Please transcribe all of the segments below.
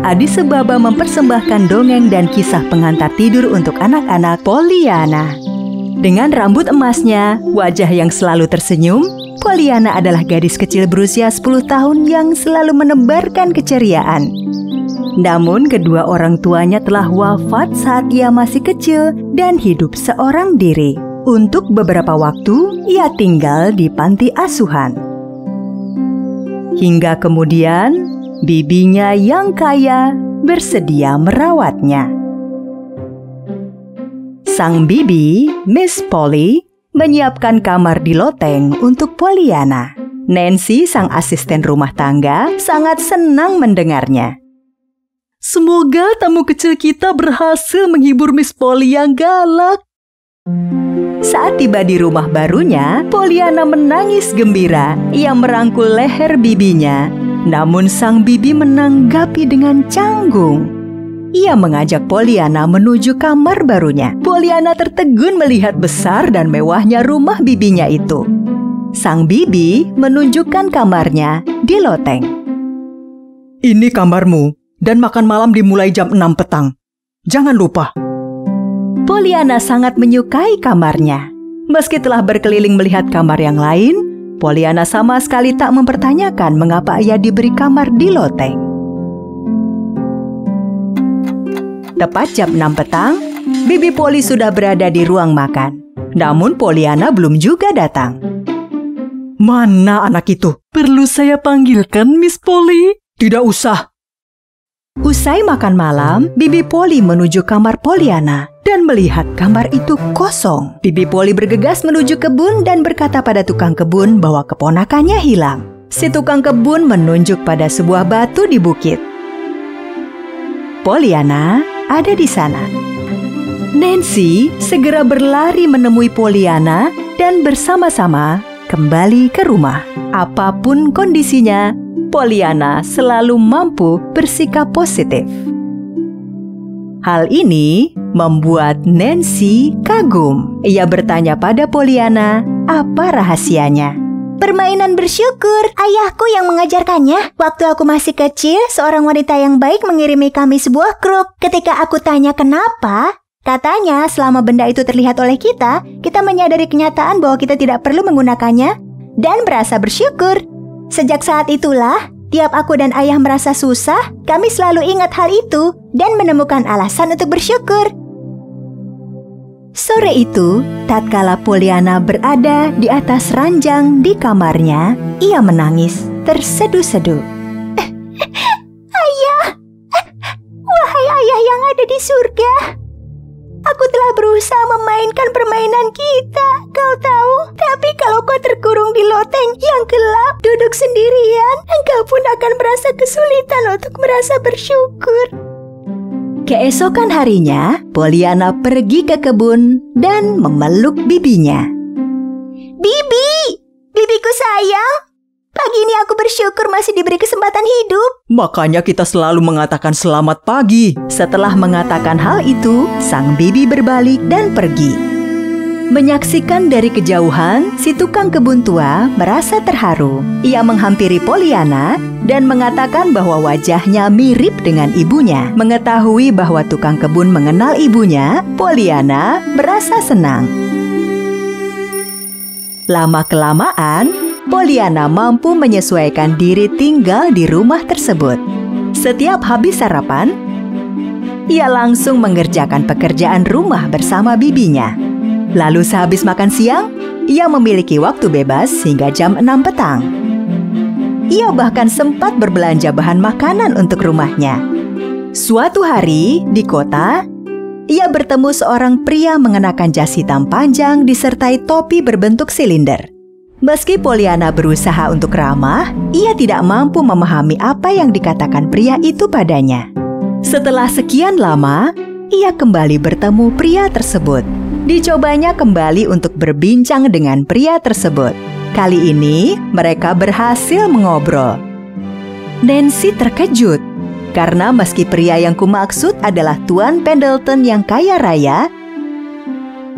Adisebaba mempersembahkan dongeng dan kisah pengantar tidur untuk anak-anak Pollyanna. Dengan rambut emasnya, wajah yang selalu tersenyum, Pollyanna adalah gadis kecil berusia 10 tahun yang selalu menebarkan keceriaan. Namun kedua orang tuanya telah wafat saat ia masih kecil dan hidup seorang diri. Untuk beberapa waktu, ia tinggal di panti asuhan. Hingga kemudian, bibinya yang kaya bersedia merawatnya. Sang bibi, Miss Polly, menyiapkan kamar di loteng untuk Pollyanna. Nancy, sang asisten rumah tangga, sangat senang mendengarnya. Semoga tamu kecil kita berhasil menghibur Miss Polly yang galak. Saat tiba di rumah barunya, Pollyanna menangis gembira. Ia merangkul leher bibinya. Namun sang bibi menanggapi dengan canggung. Ia mengajak Pollyanna menuju kamar barunya. Pollyanna tertegun melihat besar dan mewahnya rumah bibinya itu. Sang bibi menunjukkan kamarnya di loteng. Ini kamarmu. Dan makan malam dimulai jam 6 petang. Jangan lupa. Pollyanna sangat menyukai kamarnya. Meski telah berkeliling melihat kamar yang lain, Pollyanna sama sekali tak mempertanyakan mengapa ia diberi kamar di loteng. Tepat jam 6 petang, bibi Polly sudah berada di ruang makan. Namun Pollyanna belum juga datang. Mana anak itu? Perlu saya panggilkan Miss Polly? Tidak usah. Usai makan malam, bibi Polly menuju kamar Pollyanna dan melihat kamar itu kosong. Bibi Polly bergegas menuju kebun dan berkata pada tukang kebun bahwa keponakannya hilang. Si tukang kebun menunjuk pada sebuah batu di bukit. Pollyanna ada di sana. Nancy segera berlari menemui Pollyanna dan bersama-sama kembali ke rumah. Apapun kondisinya, Pollyanna selalu mampu bersikap positif. Hal ini membuat Nancy kagum. Ia bertanya pada Pollyanna apa rahasianya. Permainan bersyukur, ayahku yang mengajarkannya. Waktu aku masih kecil, seorang wanita yang baik mengirimi kami sebuah kruk. Ketika aku tanya kenapa, katanya selama benda itu terlihat oleh kita, kita menyadari kenyataan bahwa kita tidak perlu menggunakannya dan merasa bersyukur. Sejak saat itulah, tiap aku dan ayah merasa susah, kami selalu ingat hal itu dan menemukan alasan untuk bersyukur. Sore itu, tatkala Pollyanna berada di atas ranjang di kamarnya, ia menangis terseduh-seduh. Ayah! Wahai ayah yang ada di surga! Aku telah berusaha memainkan permainan kita, kau tahu. Tapi kalau kau terkurung di loteng yang gelap, duduk sendirian, engkau pun akan merasa kesulitan untuk merasa bersyukur. Keesokan harinya, Pollyanna pergi ke kebun dan memeluk bibinya. Bibi! Bibiku sayang! Pagi ini aku bersyukur masih diberi kesempatan hidup. Makanya kita selalu mengatakan selamat pagi. Setelah mengatakan hal itu, sang bibi berbalik dan pergi. Menyaksikan dari kejauhan, si tukang kebun tua merasa terharu. Ia menghampiri Pollyanna dan mengatakan bahwa wajahnya mirip dengan ibunya. Mengetahui bahwa tukang kebun mengenal ibunya, Pollyanna merasa senang. Lama-kelamaan, Pollyanna mampu menyesuaikan diri tinggal di rumah tersebut. Setiap habis sarapan, ia langsung mengerjakan pekerjaan rumah bersama bibinya. Lalu sehabis makan siang, ia memiliki waktu bebas hingga jam 6 petang. Ia bahkan sempat berbelanja bahan makanan untuk rumahnya. Suatu hari di kota, ia bertemu seorang pria mengenakan jas hitam panjang disertai topi berbentuk silinder. Meski Pollyanna berusaha untuk ramah, ia tidak mampu memahami apa yang dikatakan pria itu padanya. Setelah sekian lama, ia kembali bertemu pria tersebut. Dicobanya kembali untuk berbincang dengan pria tersebut. Kali ini, mereka berhasil mengobrol. Nancy terkejut, karena meski pria yang kumaksud adalah Tuan Pendleton yang kaya raya,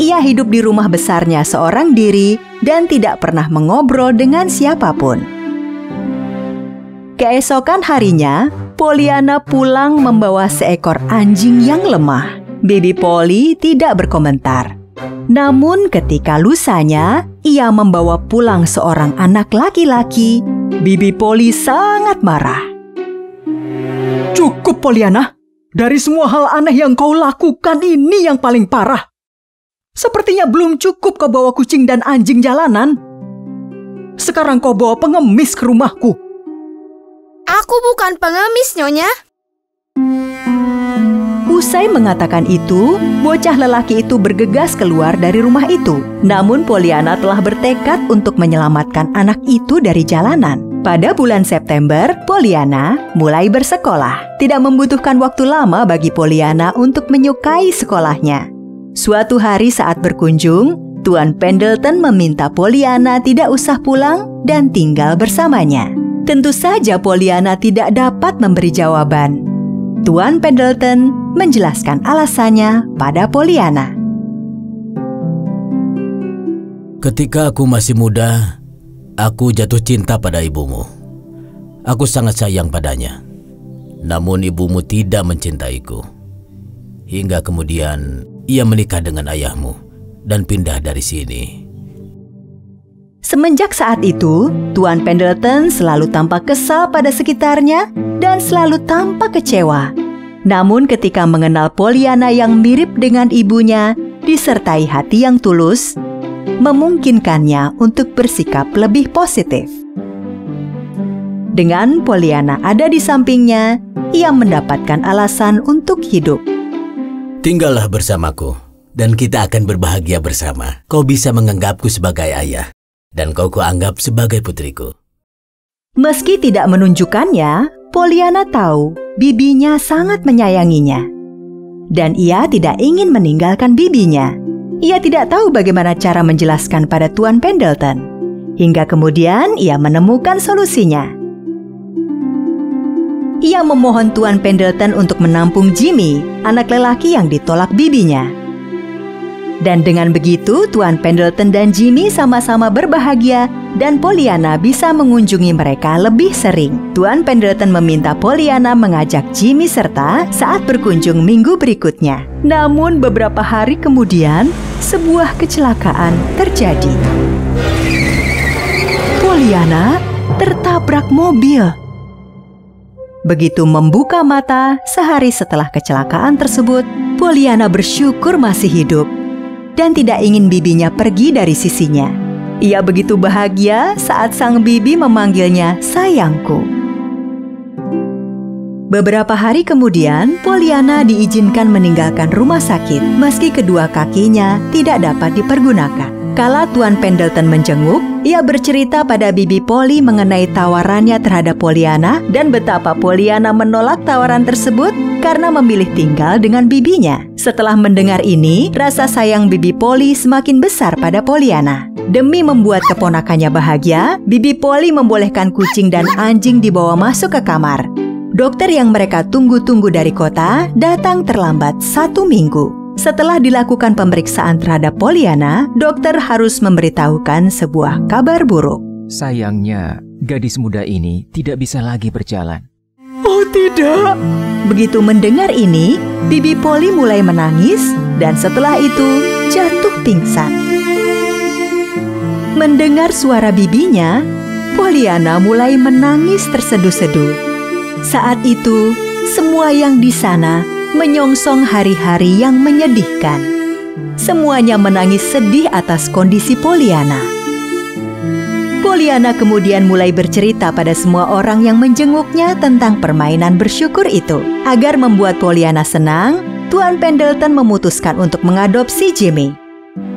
ia hidup di rumah besarnya seorang diri dan tidak pernah mengobrol dengan siapapun. Keesokan harinya, Pollyanna pulang membawa seekor anjing yang lemah. Baby Polly tidak berkomentar. Namun ketika lusanya, ia membawa pulang seorang anak laki-laki, Baby Polly sangat marah. Cukup, Pollyanna. Dari semua hal aneh yang kau lakukan, ini yang paling parah. Sepertinya belum cukup kau bawa kucing dan anjing jalanan. Sekarang kau bawa pengemis ke rumahku. Aku bukan pengemis, Nyonya. Usai mengatakan itu, bocah lelaki itu bergegas keluar dari rumah itu. Namun Pollyanna telah bertekad untuk menyelamatkan anak itu dari jalanan. Pada bulan September, Pollyanna mulai bersekolah. Tidak membutuhkan waktu lama bagi Pollyanna untuk menyukai sekolahnya. Suatu hari saat berkunjung, Tuan Pendleton meminta Pollyanna tidak usah pulang dan tinggal bersamanya. Tentu saja Pollyanna tidak dapat memberi jawaban. Tuan Pendleton menjelaskan alasannya pada Pollyanna. Ketika aku masih muda, aku jatuh cinta pada ibumu. Aku sangat sayang padanya. Namun ibumu tidak mencintaiku. Hingga kemudian ia menikah dengan ayahmu dan pindah dari sini. Semenjak saat itu, Tuan Pendleton selalu tampak kesal pada sekitarnya dan selalu tampak kecewa. Namun ketika mengenal Pollyanna yang mirip dengan ibunya, disertai hati yang tulus, memungkinkannya untuk bersikap lebih positif. Dengan Pollyanna ada di sampingnya, ia mendapatkan alasan untuk hidup. Tinggallah bersamaku, dan kita akan berbahagia bersama. Kau bisa menganggapku sebagai ayah, dan kau kuanggap sebagai putriku. Meski tidak menunjukkannya, Pollyanna tahu bibinya sangat menyayanginya. Dan ia tidak ingin meninggalkan bibinya. Ia tidak tahu bagaimana cara menjelaskan pada Tuan Pendleton. Hingga kemudian ia menemukan solusinya. Ia memohon Tuan Pendleton untuk menampung Jimmy, anak lelaki yang ditolak bibinya. Dan dengan begitu, Tuan Pendleton dan Jimmy sama-sama berbahagia dan Pollyanna bisa mengunjungi mereka lebih sering. Tuan Pendleton meminta Pollyanna mengajak Jimmy serta saat berkunjung minggu berikutnya. Namun beberapa hari kemudian, sebuah kecelakaan terjadi. Pollyanna tertabrak mobil. Begitu membuka mata, sehari setelah kecelakaan tersebut, Pollyanna bersyukur masih hidup dan tidak ingin bibinya pergi dari sisinya. Ia begitu bahagia saat sang bibi memanggilnya sayangku. Beberapa hari kemudian, Pollyanna diizinkan meninggalkan rumah sakit meski kedua kakinya tidak dapat dipergunakan. Kala Tuan Pendleton menjenguk, ia bercerita pada bibi Polly mengenai tawarannya terhadap Pollyanna dan betapa Pollyanna menolak tawaran tersebut karena memilih tinggal dengan bibinya. Setelah mendengar ini, rasa sayang bibi Polly semakin besar pada Pollyanna. Demi membuat keponakannya bahagia, bibi Polly membolehkan kucing dan anjing dibawa masuk ke kamar. Dokter yang mereka tunggu-tunggu dari kota datang terlambat 1 minggu. Setelah dilakukan pemeriksaan terhadap Pollyanna, dokter harus memberitahukan sebuah kabar buruk. Sayangnya, gadis muda ini tidak bisa lagi berjalan. Oh tidak! Begitu mendengar ini, bibi Polly mulai menangis dan setelah itu jatuh pingsan. Mendengar suara bibinya, Pollyanna mulai menangis terseduh-seduh. Saat itu, semua yang di sana menyongsong hari-hari yang menyedihkan. Semuanya menangis sedih atas kondisi Pollyanna. Pollyanna kemudian mulai bercerita pada semua orang yang menjenguknya tentang permainan bersyukur itu. Agar membuat Pollyanna senang, Tuan Pendleton memutuskan untuk mengadopsi Jimmy.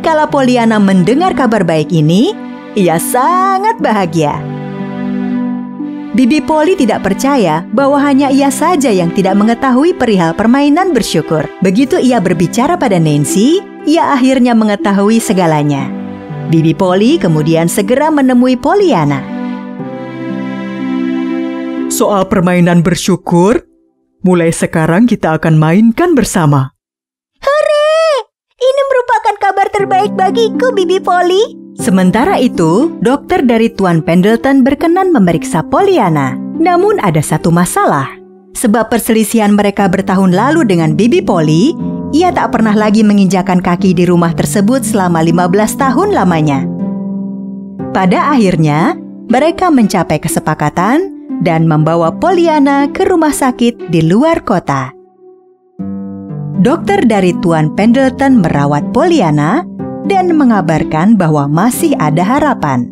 Kala Pollyanna mendengar kabar baik ini, ia sangat bahagia. Bibi Polly tidak percaya bahwa hanya ia saja yang tidak mengetahui perihal permainan bersyukur. Begitu ia berbicara pada Nancy, ia akhirnya mengetahui segalanya. Bibi Polly kemudian segera menemui Pollyanna. Soal permainan bersyukur, mulai sekarang kita akan mainkan bersama. Hore! Ini merupakan kabar terbaik bagiku, Bibi Polly. Sementara itu, dokter dari Tuan Pendleton berkenan memeriksa Pollyanna. Namun ada satu masalah. Sebab perselisihan mereka bertahun lalu dengan Bibi Polly, ia tak pernah lagi menginjakan kaki di rumah tersebut selama 15 tahun lamanya. Pada akhirnya, mereka mencapai kesepakatan dan membawa Pollyanna ke rumah sakit di luar kota. Dokter dari Tuan Pendleton merawat Pollyanna dan mengabarkan bahwa masih ada harapan.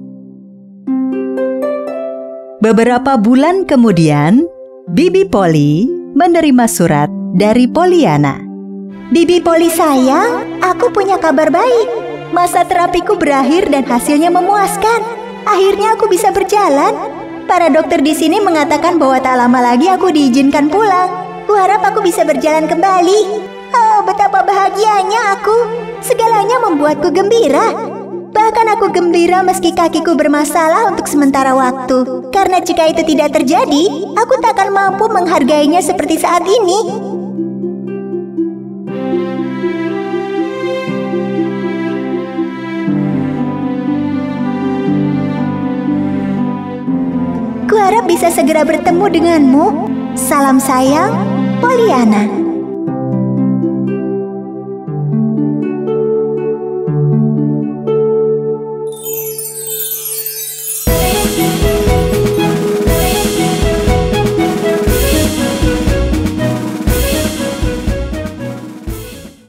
Beberapa bulan kemudian, Bibi Polly menerima surat dari Pollyanna. "Bibi Polly sayang, aku punya kabar baik. Masa terapiku berakhir dan hasilnya memuaskan. Akhirnya aku bisa berjalan. Para dokter di sini mengatakan bahwa tak lama lagi aku diizinkan pulang. Kuharap aku bisa berjalan kembali. Oh, betapa bahagianya aku. Segalanya membuatku gembira. Bahkan aku gembira meski kakiku bermasalah untuk sementara waktu. Karena jika itu tidak terjadi, aku tak akan mampu menghargainya seperti saat ini." "Kuharap bisa segera bertemu denganmu. Salam sayang, Pollyanna."